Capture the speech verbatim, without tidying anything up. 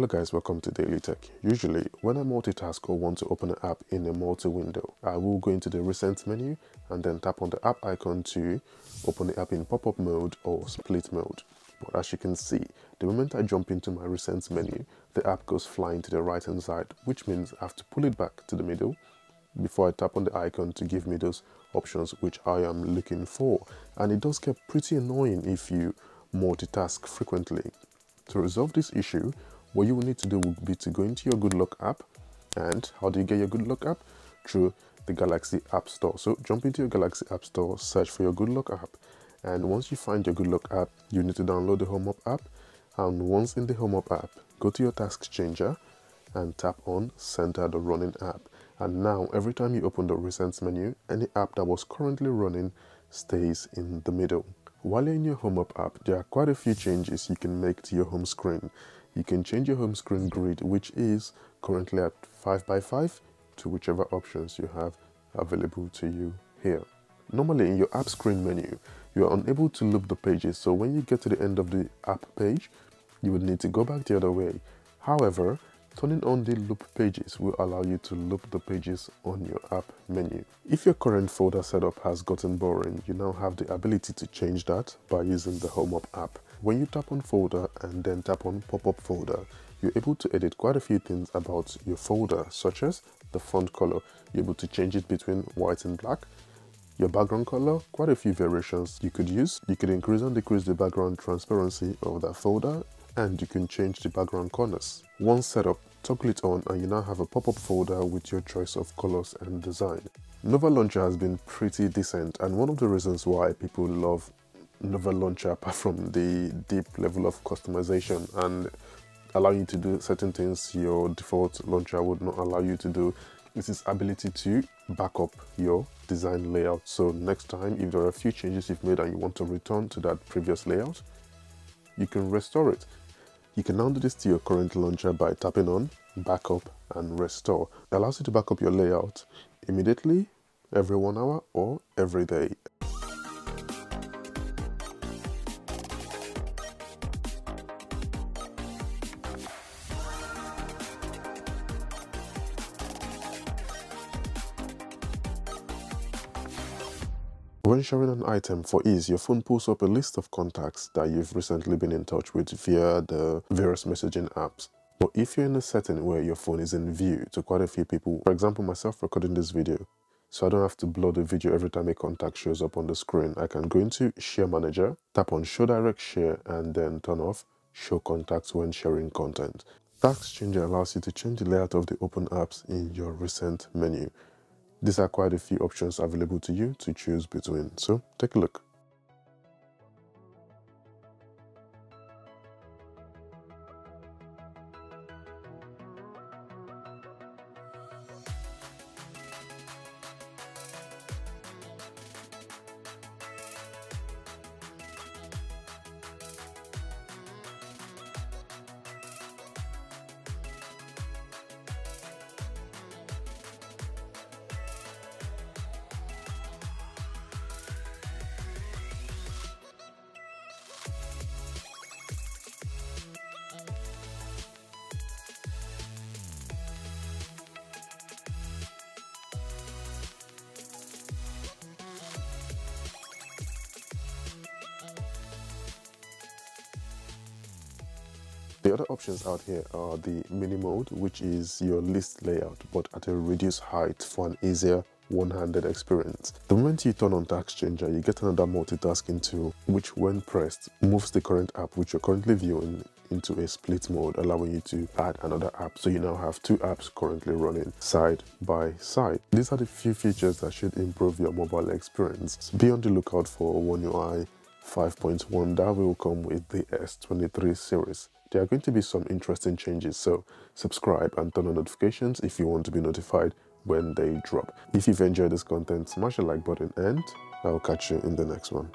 Hello guys, welcome to Daily Tech. Usually, when I multitask or want to open an app in a multi-window, I will go into the recent menu and then tap on the app icon to open the app in pop-up mode or split mode. But as you can see, the moment I jump into my recent menu, the app goes flying to the right-hand side, which means I have to pull it back to the middle before I tap on the icon to give me those options which I am looking for. And it does get pretty annoying if you multitask frequently. To resolve this issue, what you will need to do would be to go into your Good Lock app. And how do you get your Good Lock app? Through the Galaxy App Store. So jump into your Galaxy App Store, search for your Good Lock app. And once you find your Good Lock app, you need to download the Home Up app. And once in the Home Up app, go to your Task Changer and tap on Center the Running App. And now every time you open the Recent menu, any app that was currently running stays in the middle. While you're in your Home Up app, there are quite a few changes you can make to your home screen. You can change your home screen grid, which is currently at five by five, to whichever options you have available to you here. Normally in your app screen menu, you are unable to loop the pages, so when you get to the end of the app page, you would need to go back the other way. However, turning on the loop pages will allow you to loop the pages on your app menu. If your current folder setup has gotten boring, you now have the ability to change that by using the Home Up app. When you tap on folder and then tap on pop-up folder, you're able to edit quite a few things about your folder, such as the font color. You're able to change it between white and black, your background color, quite a few variations you could use. You could increase and decrease the background transparency of that folder, and you can change the background corners. Once set up, toggle it on and you now have a pop-up folder with your choice of colors and design. Nova Launcher has been pretty decent, and one of the reasons why people love Nova Launcher, apart from the deep level of customization and allowing you to do certain things your default launcher would not allow you to do, is its ability to back up your design layout. So next time, if there are a few changes you've made and you want to return to that previous layout, you can restore it. You can now do this to your current launcher by tapping on backup and restore. It allows you to back up your layout immediately, every one hour or every day. When sharing an item for ease, your phone pulls up a list of contacts that you've recently been in touch with via the various messaging apps. But if you're in a setting where your phone is in view to quite a few people, for example myself recording this video, so I don't have to blur the video every time a contact shows up on the screen, I can go into Share Manager, tap on Show Direct Share and then turn off Show Contacts when sharing content. Task Changer allows you to change the layout of the open apps in your recent menu. These are quite a few options available to you to choose between, so take a look. The other options out here are the mini mode, which is your list layout but at a reduced height for an easier one-handed experience. The moment you turn on Task Changer, you get another multitasking tool which, when pressed, moves the current app which you're currently viewing into a split mode, allowing you to add another app. So you now have two apps currently running side by side. These are the few features that should improve your mobile experience. So be on the lookout for One U I five point one that will come with the S twenty-three series. There are going to be some interesting changes, so subscribe and turn on notifications if you want to be notified when they drop. If you've enjoyed this content, smash the like button and I'll catch you in the next one.